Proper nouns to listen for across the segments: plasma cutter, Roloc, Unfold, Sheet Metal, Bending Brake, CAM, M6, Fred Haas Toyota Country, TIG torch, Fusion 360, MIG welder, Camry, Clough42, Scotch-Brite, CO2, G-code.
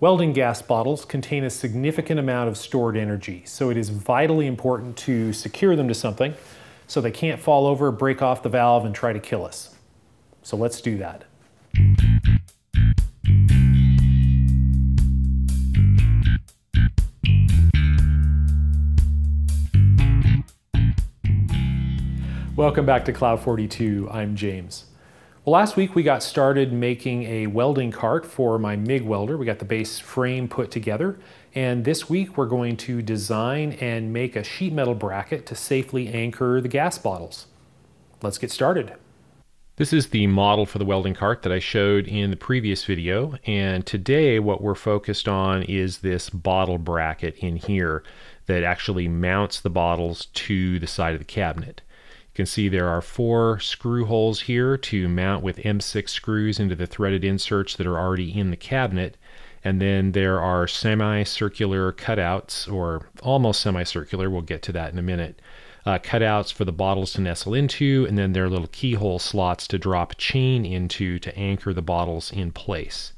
Welding gas bottles contain a significant amount of stored energy, so it is vitally important to secure them to something so they can't fall over, break off the valve, and try to kill us. So let's do that. Welcome back to Clough42, I'm James. Well, last week we got started making a welding cart for my MIG welder. We got the base frame put together, and this week we're going to design and make a sheet metal bracket to safely anchor the gas bottles. Let's get started. This is the model for the welding cart that I showed in the previous video, and today what we're focused on is this bottle bracket in here that actually mounts the bottles to the side of the cabinet. You can see there are 4 screw holes here to mount with M6 screws into the threaded inserts that are already in the cabinet, and then there are semicircular cutouts, or almost semicircular, we'll get to that in a minute, cutouts for the bottles to nestle into, and then there are little keyhole slots to drop a chain into to anchor the bottles in place.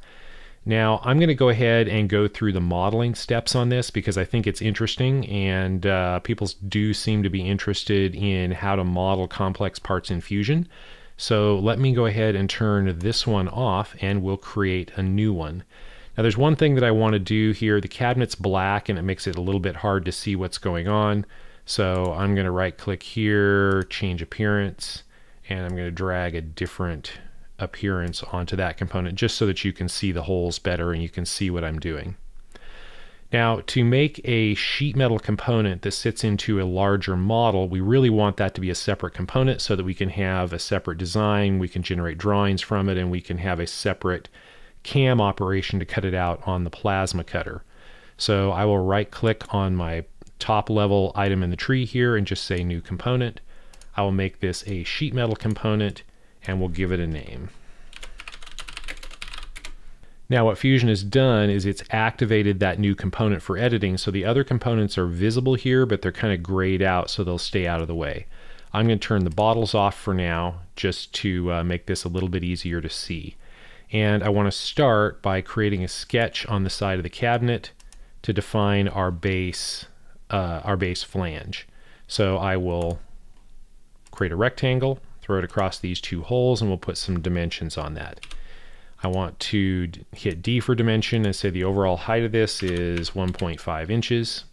Now, I'm going to go ahead and go through the modeling steps on this because I think it's interesting, and people do seem to be interested in how to model complex parts in Fusion. So let me go ahead and turn this one off and we'll create a new one. Now, there's one thing that I want to do here. The cabinet's black and it makes it a little bit hard to see what's going on. So I'm going to right click here, change appearance, and I'm going to drag a different appearance onto that component just so that you can see the holes better and you can see what I'm doing. Now, to make a sheet metal component that sits into a larger model, we really want that to be a separate component so that we can have a separate design, we can generate drawings from it, and we can have a separate CAM operation to cut it out on the plasma cutter. So I will right click on my top level item in the tree here and just say new component. I will make this a sheet metal component and we'll give it a name. Now what Fusion has done is it's activated that new component for editing, so the other components are visible here, but they're kind of grayed out, so they'll stay out of the way. I'm going to turn the bottles off for now just to make this a little bit easier to see. And I want to start by creating a sketch on the side of the cabinet to define our base flange. So I will create a rectangle, throw it across these 2 holes, and we'll put some dimensions on that. I want to hit D for dimension and say the overall height of this is 1.5 inches.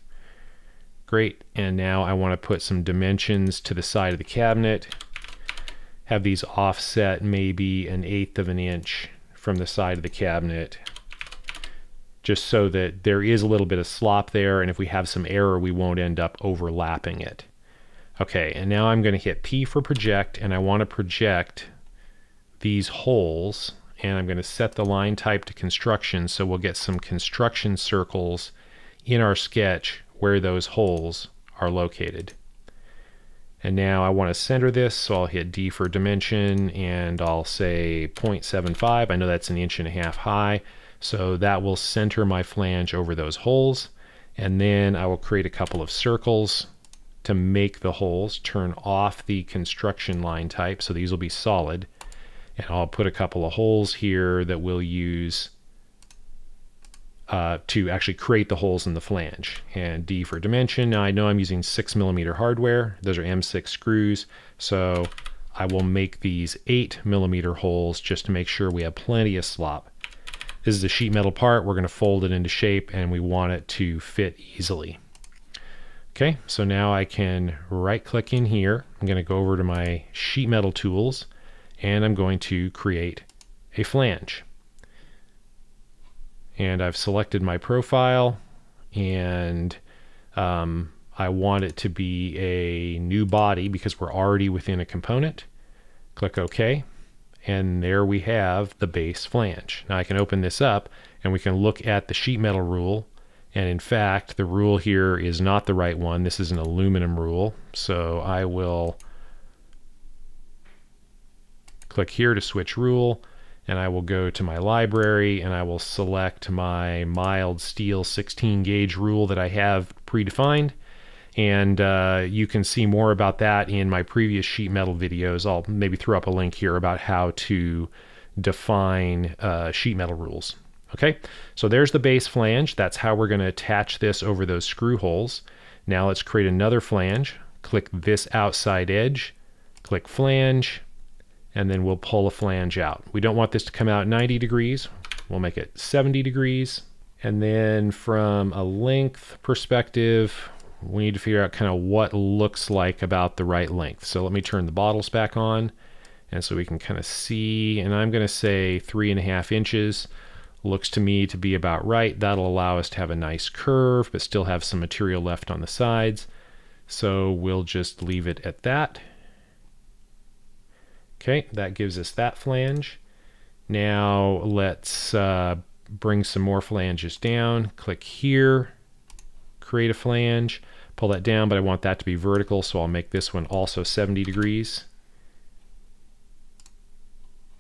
Great, and now I want to put some dimensions to the side of the cabinet, have these offset maybe 1/8 of an inch from the side of the cabinet, just so that there is a little bit of slop there, and if we have some error, we won't end up overlapping it. Okay, and now I'm going to hit P for project, and I want to project these holes, and I'm going to set the line type to construction, so we'll get some construction circles in our sketch where those holes are located. And now I want to center this, so I'll hit D for dimension, and I'll say 0.75. I know that's 1.5 inches high, so that will center my flange over those holes. And then I will create a couple of circles to make the holes, turn off the construction line type, so these will be solid, and I'll put a couple of holes here that we'll use to actually create the holes in the flange. And D for dimension. Now I know I'm using 6mm hardware, those are M6 screws, so I will make these 8mm holes just to make sure we have plenty of slop. This is a sheet metal part, we're going to fold it into shape and we want it to fit easily. Okay, so now I can right click in here, I'm going to go over to my sheet metal tools, and I'm going to create a flange. And I've selected my profile, and I want it to be a new body because we're already within a component. Click OK, and there we have the base flange. Now I can open this up and we can look at the sheet metal rule. And in fact, the rule here is not the right one. This is an aluminum rule. So I will click here to switch rule, and I will go to my library and I will select my mild steel 16 gauge rule that I have predefined. And you can see more about that in my previous sheet metal videos. I'll maybe throw up a link here about how to define sheet metal rules. Okay, so there's the base flange. That's how we're going to attach this over those screw holes. Now let's create another flange. Click this outside edge, click flange, and then we'll pull a flange out. We don't want this to come out 90 degrees. We'll make it 70 degrees. And then from a length perspective, we need to figure out kind of what looks like about the right length. So let me turn the bottles back on, and so we can kind of see, and I'm going to say 3.5 inches. Looks to me to be about right. That'll allow us to have a nice curve, but still have some material left on the sides. So we'll just leave it at that. Okay, that gives us that flange. Now let's bring some more flanges down. Click here, create a flange, pull that down, but I want that to be vertical, so I'll make this one also 70 degrees.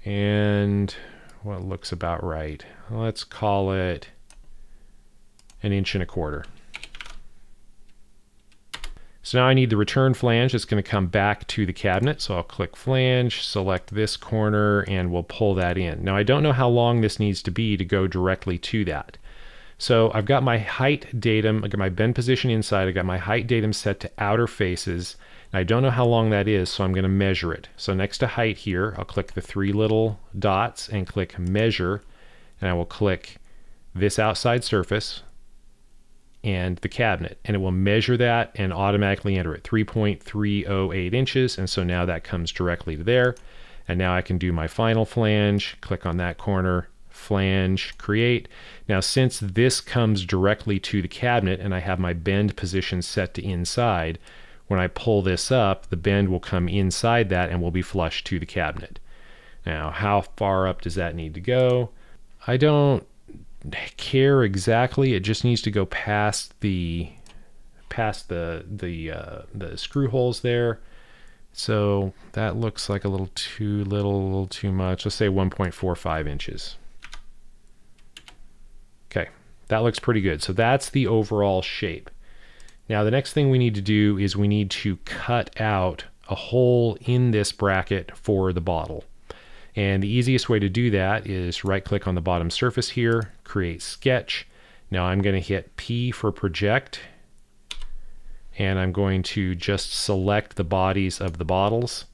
And what looks about right? Let's call it 1.25 inches. So now I need the return flange that's going to come back to the cabinet. So I'll click flange, select this corner, and we'll pull that in. Now I don't know how long this needs to be to go directly to that. So I've got my height datum, I've got my bend position inside, I've got my height datum set to outer faces. And I don't know how long that is, so I'm going to measure it. So next to height here, I'll click the three little dots and click measure, and I will click this outside surface and the cabinet, and it will measure that and automatically enter it, 3.308 inches. And so now that comes directly to there. And now I can do my final flange, click on that corner, flange, create. Now, since this comes directly to the cabinet and I have my bend position set to inside, when I pull this up, the bend will come inside that and will be flush to the cabinet. Now, how far up does that need to go? I don't care exactly. It just needs to go past the screw holes there. So that looks like a little too little, a little too much. Let's say 1.45 inches. Okay, that looks pretty good. So that's the overall shape. Now the next thing we need to do is we need to cut out a hole in this bracket for the bottle. And the easiest way to do that is right click on the bottom surface here, create sketch. Now I'm going to hit P for project, and I'm going to just select the bodies of the bottles,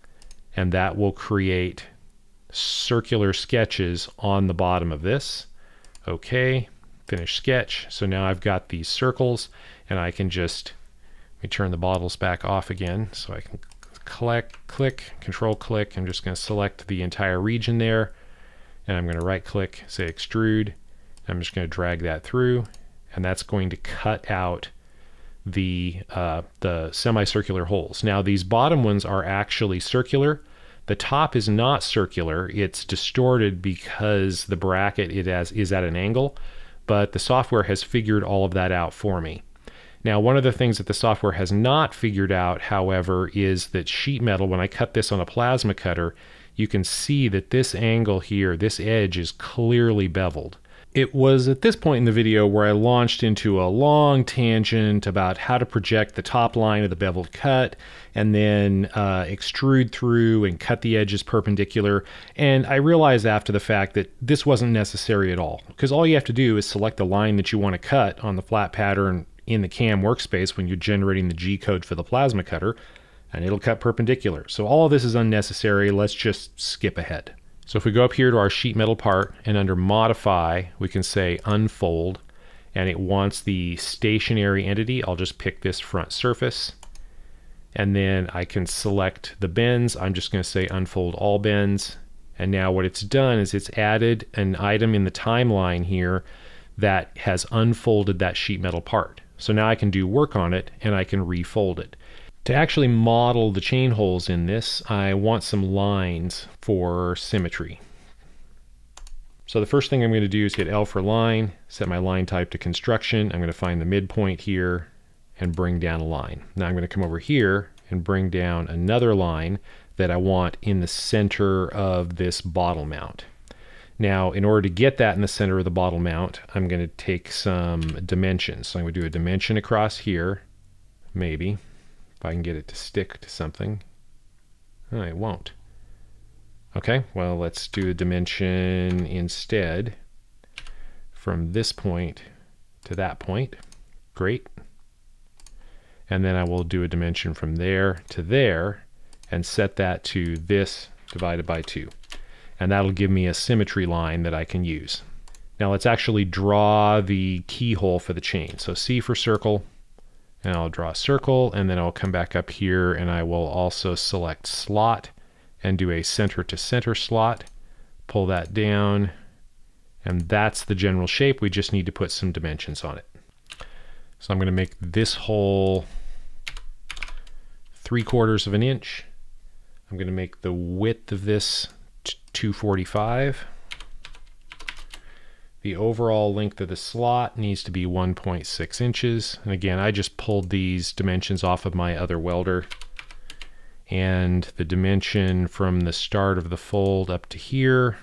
and that will create circular sketches on the bottom of this. Okay, finish sketch. So now I've got these circles, and I can just, let me turn the bottles back off again so I can click, control click. I'm just going to select the entire region there, and I'm going to right click, say extrude. I'm just going to drag that through, and that's going to cut out the semicircular holes. Now these bottom ones are actually circular. The top is not circular. It's distorted because the bracket is at an angle, but the software has figured all of that out for me. Now, one of the things that the software has not figured out, however, is that sheet metal, when I cut this on a plasma cutter, you can see that this angle here, this edge, is clearly beveled. It was at this point in the video where I launched into a long tangent about how to project the top line of the beveled cut and then extrude through and cut the edges perpendicular. And I realized after the fact that this wasn't necessary at all, because all you have to do is select the line that you want to cut on the flat pattern in the CAM workspace when you're generating the G-code for the plasma cutter, and it'll cut perpendicular. So all of this is unnecessary. Let's just skip ahead. So if we go up here to our sheet metal part and under modify, we can say unfold, and it wants the stationary entity. I'll just pick this front surface, and then I can select the bends. I'm just going to say unfold all bends. And now what it's done is it's added an item in the timeline here that has unfolded that sheet metal part. So now I can do work on it, and I can refold it. To actually model the chain holes in this, I want some lines for symmetry. So the first thing I'm going to do is hit L for line, set my line type to construction. I'm going to find the midpoint here and bring down a line. Now I'm going to come over here and bring down another line that I want in the center of this bottle mount. Now, in order to get that in the center of the bottle mount, I'm going to take some dimensions. So I'm going to do a dimension across here, maybe, if I can get it to stick to something. Oh, it won't. Okay, well, let's do a dimension instead from this point to that point. Great. And then I will do a dimension from there to there and set that to this divided by 2. And that'll give me a symmetry line that I can use. Now let's actually draw the keyhole for the chain. So C for circle, and I'll draw a circle, and then I'll come back up here and I will also select slot and do a center to center slot, pull that down, and that's the general shape. We just need to put some dimensions on it. So I'm going to make this hole 3/4 of an inch. I'm going to make the width of this 245. The overall length of the slot needs to be 1.6 inches. And again, I just pulled these dimensions off of my other welder. And the dimension from the start of the fold up to here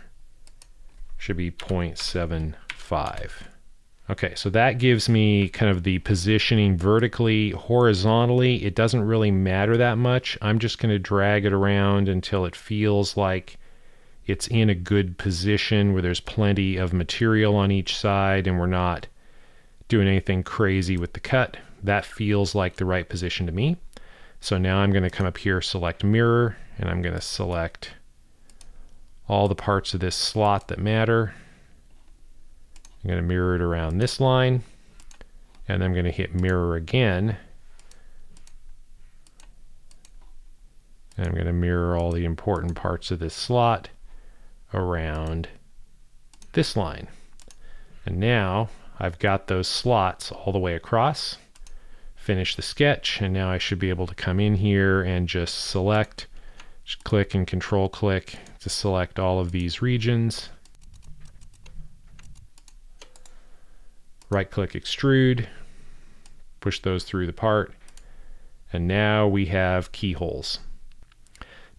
should be 0.75. Okay, so that gives me kind of the positioning vertically, horizontally. It doesn't really matter that much. I'm just going to drag it around until it feels like it's in a good position where there's plenty of material on each side and we're not doing anything crazy with the cut. That feels like the right position to me. So now I'm going to come up here, select mirror, and I'm going to select all the parts of this slot that matter. I'm going to mirror it around this line, and I'm going to hit mirror again. And I'm going to mirror all the important parts of this slot around this line. And now I've got those slots all the way across. Finish the sketch, and now I should be able to come in here and just select, just click and control click to select all of these regions. Right click extrude, push those through the part, and now we have keyholes.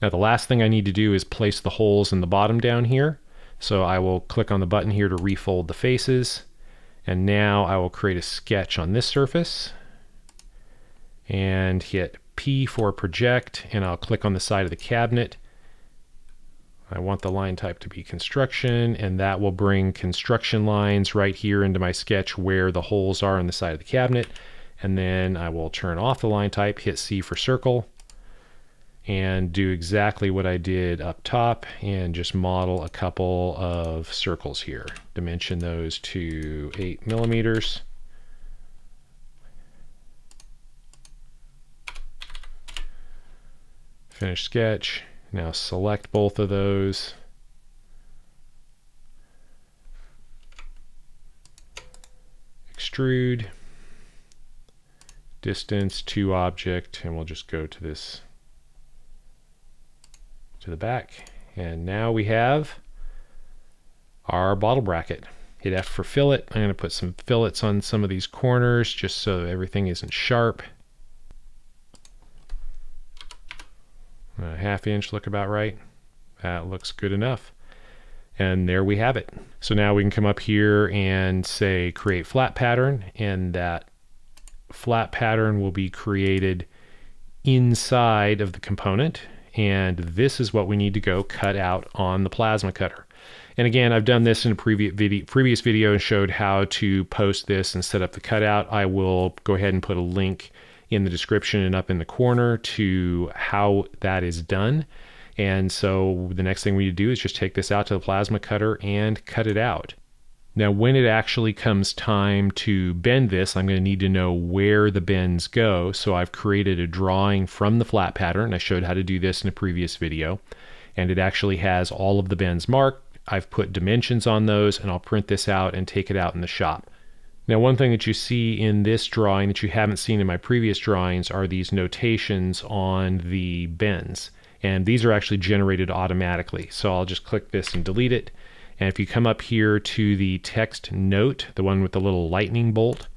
Now the last thing I need to do is place the holes in the bottom down here. So I will click on the button here to refold the faces, and now I will create a sketch on this surface and hit P for project, and I'll click on the side of the cabinet. I want the line type to be construction, and that will bring construction lines right here into my sketch where the holes are on the side of the cabinet. And then I will turn off the line type, hit C for circle, and do exactly what I did up top and just model a couple of circles here. Dimension those to 8 millimeters. Finish sketch. Now select both of those. Extrude. Distance to object, and we'll just go to this, to the back. And now we have our bottle bracket. Hit F for fillet. I'm going to put some fillets on some of these corners just so everything isn't sharp. A 1/2 inch look about right. That looks good enough. And there we have it. So now we can come up here and say create flat pattern, and that flat pattern will be created inside of the component. And this is what we need to go cut out on the plasma cutter. And again, I've done this in a previous video and showed how to post this and set up the cutout. I will go ahead and put a link in the description and up in the corner to how that is done. And so the next thing we need to do is just take this out to the plasma cutter and cut it out. Now when it actually comes time to bend this, I'm going to need to know where the bends go. So I've created a drawing from the flat pattern. I showed how to do this in a previous video, and it actually has all of the bends marked. I've put dimensions on those, and I'll print this out and take it out in the shop. Now one thing that you see in this drawing that you haven't seen in my previous drawings are these notations on the bends. And these are actually generated automatically. So I'll just click this and delete it. And if you come up here to the text note, the one with the little lightning bolt,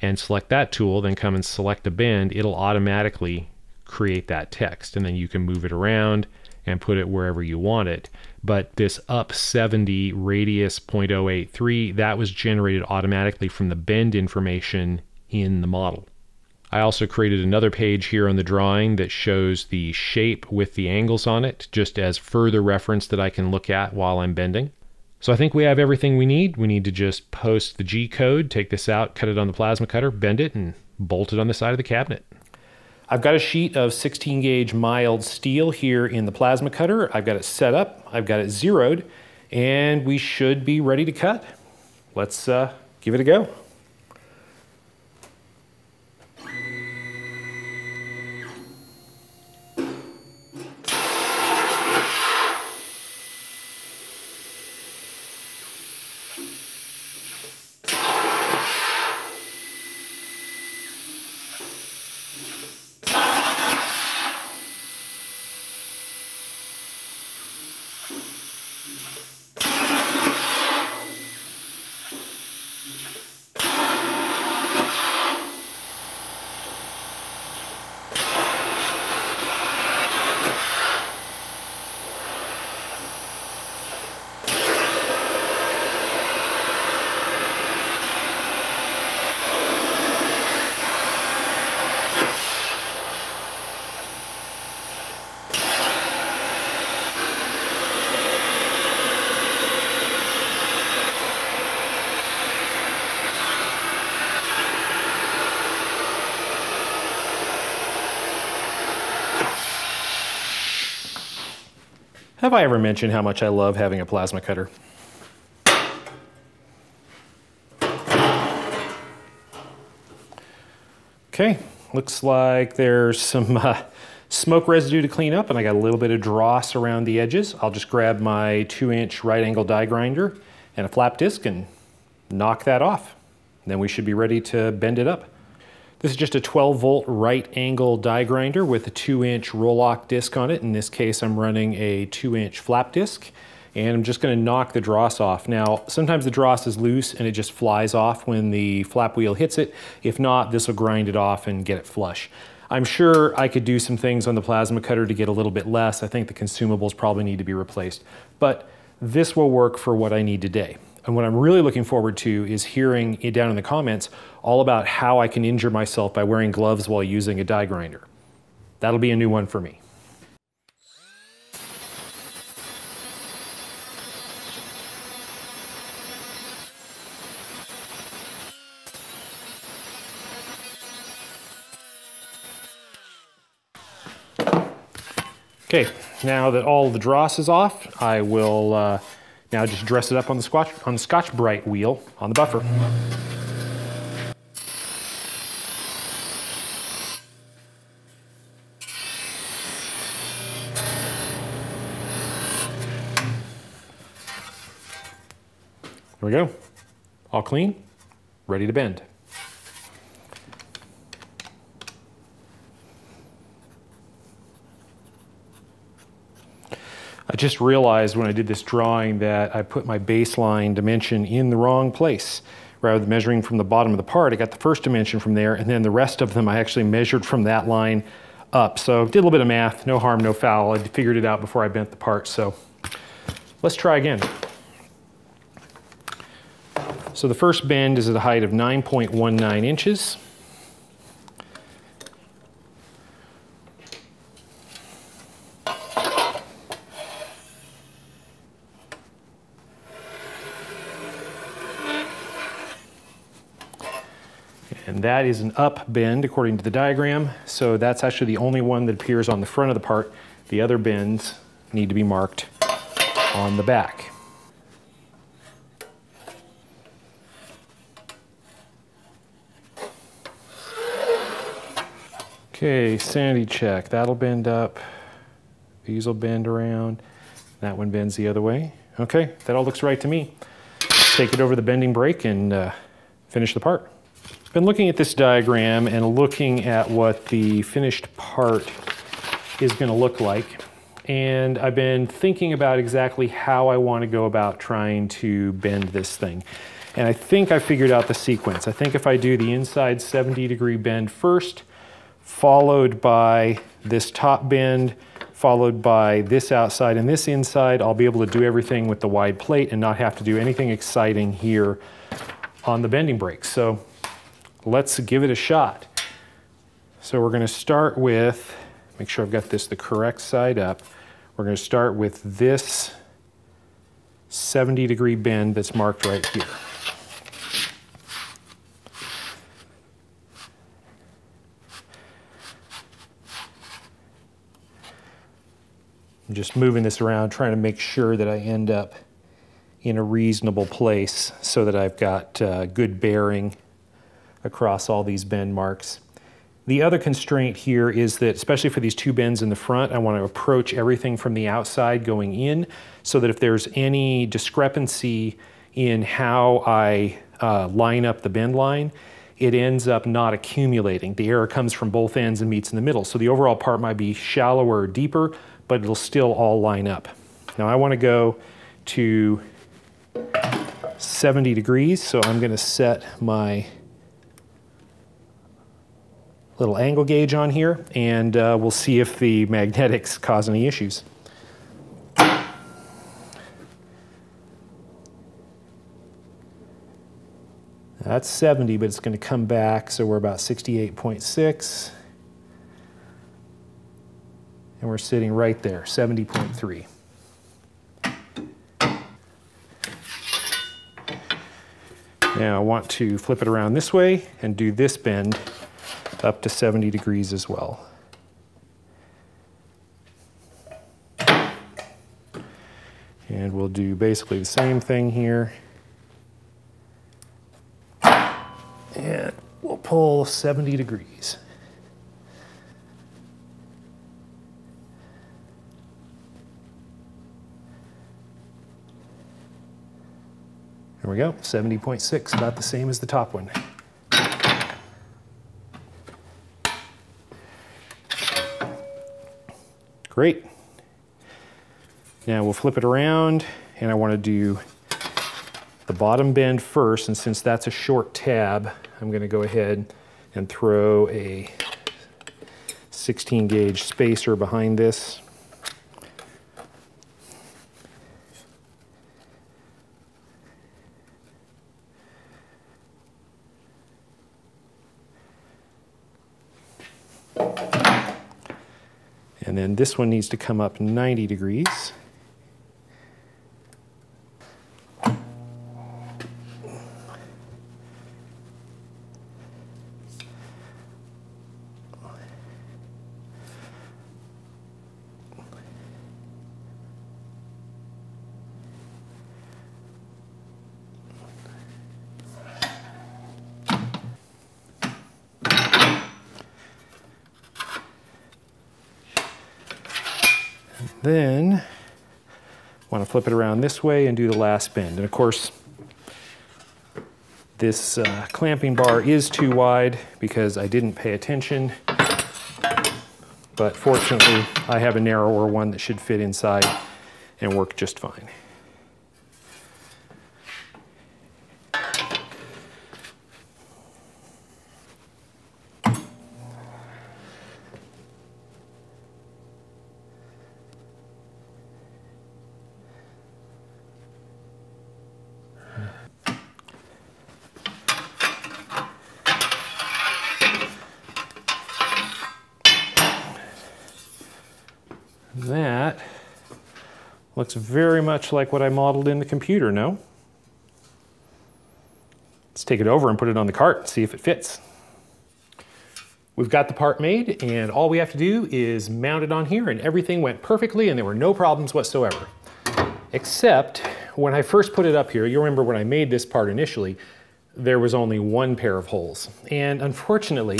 and select that tool, then come and select a bend, it'll automatically create that text. And then you can move it around and put it wherever you want it. But this up 70 radius 0.083, that was generated automatically from the bend information in the model. I also created another page here on the drawing that shows the shape with the angles on it, just as further reference that I can look at while I'm bending. So I think we have everything we need. We need to just post the G-code, take this out, cut it on the plasma cutter, bend it, and bolt it on the side of the cabinet. I've got a sheet of 16 gauge mild steel here in the plasma cutter. I've got it set up, I've got it zeroed, and we should be ready to cut. Let's give it a go. Thank you. Have I ever mentioned how much I love having a plasma cutter? Okay, looks like there's some smoke residue to clean up, and I got a little bit of dross around the edges. I'll just grab my 2-inch right angle die grinder and a flap disc and knock that off. And then we should be ready to bend it up. This is just a 12-volt right angle die grinder with a 2-inch Roloc disc on it. In this case, I'm running a 2-inch flap disc, and I'm just gonna knock the dross off. Now, sometimes the dross is loose and it just flies off when the flap wheel hits it. If not, this will grind it off and get it flush. I'm sure I could do some things on the plasma cutter to get a little bit less. I think the consumables probably need to be replaced, but this will work for what I need today. And what I'm really looking forward to is hearing it down in the comments all about how I can injure myself by wearing gloves while using a die grinder. That'll be a new one for me. Okay, now that all the dross is off, I will now just dress it up on the Scotch-Brite wheel on the buffer. There we go. All clean, ready to bend. I just realized when I did this drawing that I put my baseline dimension in the wrong place. Rather than measuring from the bottom of the part, I got the first dimension from there, and then the rest of them I actually measured from that line up. So did a little bit of math, no harm, no foul. I figured it out before I bent the part, so let's try again. So the first bend is at a height of 9.19 inches. And that is an up bend according to the diagram. So that's actually the only one that appears on the front of the part. The other bends need to be marked on the back. Okay, sanity check. That'll bend up. These will bend around. That one bends the other way. Okay, that all looks right to me. Take it over the bending brake and finish the part. I've been looking at this diagram and looking at what the finished part is going to look like, and I've been thinking about exactly how I want to go about trying to bend this thing. And I think I figured out the sequence. I think if I do the inside 70-degree bend first, followed by this top bend, followed by this outside and this inside, I'll be able to do everything with the wide plate and not have to do anything exciting here on the bending brake. So let's give it a shot. So we're going to start with, make sure I've got this the correct side up. We're going to start with this 70-degree bend that's marked right here. I'm just moving this around, trying to make sure that I end up in a reasonable place so that I've got good bearing across all these bend marks. The other constraint here is that, especially for these two bends in the front, I want to approach everything from the outside going in, so that if there's any discrepancy in how I line up the bend line, it ends up not accumulating. The error comes from both ends and meets in the middle. So the overall part might be shallower or deeper, but it'll still all line up. Now I want to go to 70 degrees, so I'm going to set my little angle gauge on here, and we'll see if the magnetics cause any issues. That's 70, but it's going to come back, so we're about 68.6, and we're sitting right there, 70.3. Now I want to flip it around this way and do this bend up to 70 degrees as well. And we'll do basically the same thing here. And we'll pull 70 degrees. There we go, 70.6, about the same as the top one. Great. Now we'll flip it around, and I want to do the bottom bend first, and since that's a short tab, I'm going to go ahead and throw a 16 gauge spacer behind this. And then this one needs to come up 90 degrees. Then I want to flip it around this way and do the last bend. And of course, this clamping bar is too wide because I didn't pay attention. But fortunately, I have a narrower one that should fit inside and work just fine. That looks very much like what I modeled in the computer, no? Let's take it over and put it on the cart and see if it fits. We've got the part made, and all we have to do is mount it on here, and everything went perfectly and there were no problems whatsoever. Except when I first put it up here, you remember when I made this part initially, there was only one pair of holes. And unfortunately,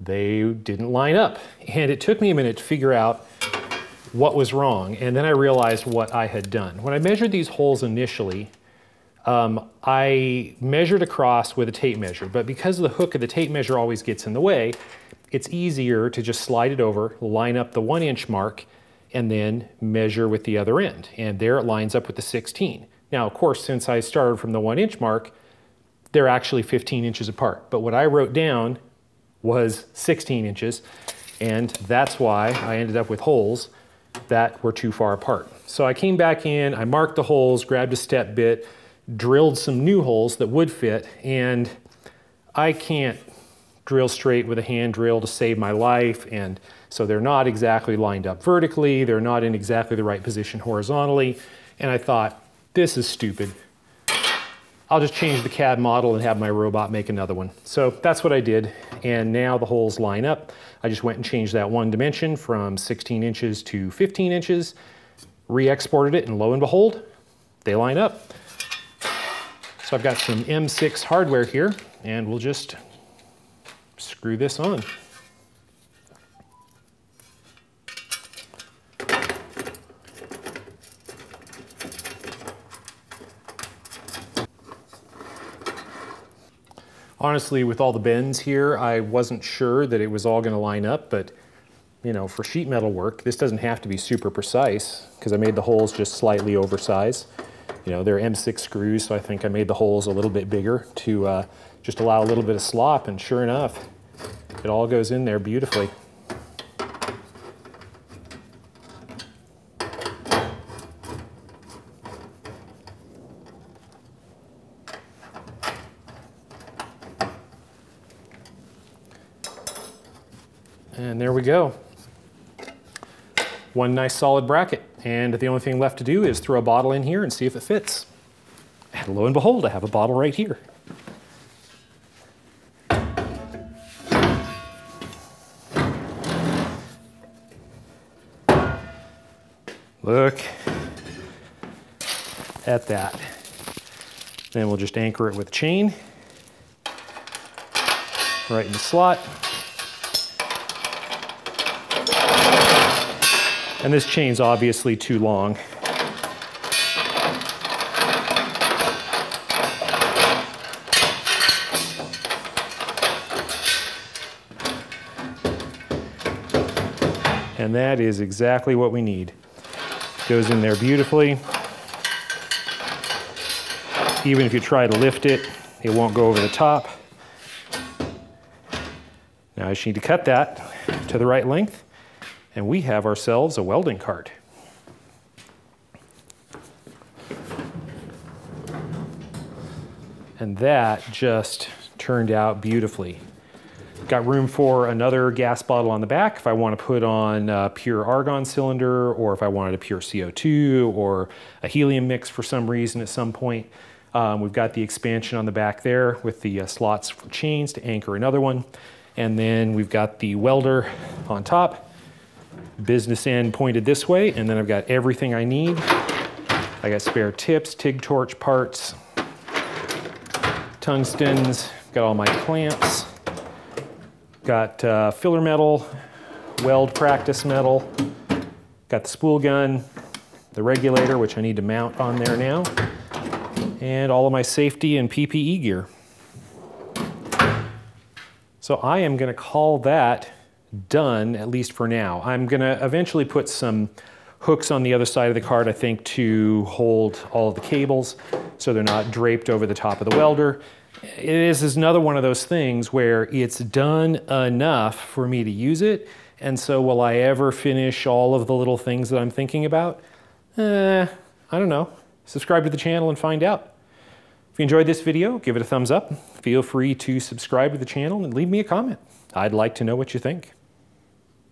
they didn't line up. And it took me a minute to figure out what was wrong, and then I realized what I had done. When I measured these holes initially, I measured across with a tape measure, but because the hook of the tape measure always gets in the way, it's easier to just slide it over, line up the 1-inch mark, and then measure with the other end. And there it lines up with the 16. Now, of course, since I started from the 1-inch mark, they're actually 15 inches apart. But what I wrote down was 16 inches, and that's why I ended up with holes that were too far apart. So I came back in, I marked the holes, grabbed a step bit, drilled some new holes that would fit, and I can't drill straight with a hand drill to save my life, and so they're not exactly lined up vertically, they're not in exactly the right position horizontally, And I thought, this is stupid. I'll just change the CAD model and have my robot make another one. So that's what I did, and now the holes line up. I just went and changed that one dimension from 16 inches to 15 inches, re-exported it, and lo and behold, they line up. So I've got some M6 hardware here, and we'll just screw this on. Honestly, with all the bends here, I wasn't sure that it was all gonna line up, but you know, for sheet metal work, this doesn't have to be super precise because I made the holes just slightly oversized. You know, they're M6 screws, so I think I made the holes a little bit bigger to just allow a little bit of slop, and sure enough, it all goes in there beautifully. And there we go. One nice solid bracket. And the only thing left to do is throw a bottle in here and see if it fits. And lo and behold, I have a bottle right here. Look at that. Then we'll just anchor it with a chain right in the slot. And this chain's obviously too long. And that is exactly what we need. Goes in there beautifully. Even if you try to lift it, it won't go over the top. Now I just need to cut that to the right length. And we have ourselves a welding cart. And that just turned out beautifully. Got room for another gas bottle on the back if I want to put on a pure argon cylinder, or if I wanted a pure CO2 or a helium mix for some reason at some point. We've got the expansion on the back there with the slots for chains to anchor another one. And then we've got the welder on top. Business end pointed this way, and then I've got everything I need. I got spare tips, TIG torch parts, tungstens, got all my clamps, got filler metal, weld practice metal, got the spool gun, the regulator, which I need to mount on there now, and all of my safety and PPE gear. So I am gonna call that done, at least for now. I'm gonna eventually put some hooks on the other side of the cart, I think, to hold all of the cables so they're not draped over the top of the welder. It is another one of those things where it's done enough for me to use it, and so will I ever finish all of the little things that I'm thinking about? I don't know. Subscribe to the channel and find out. If you enjoyed this video, give it a thumbs up. Feel free to subscribe to the channel and leave me a comment. I'd like to know what you think.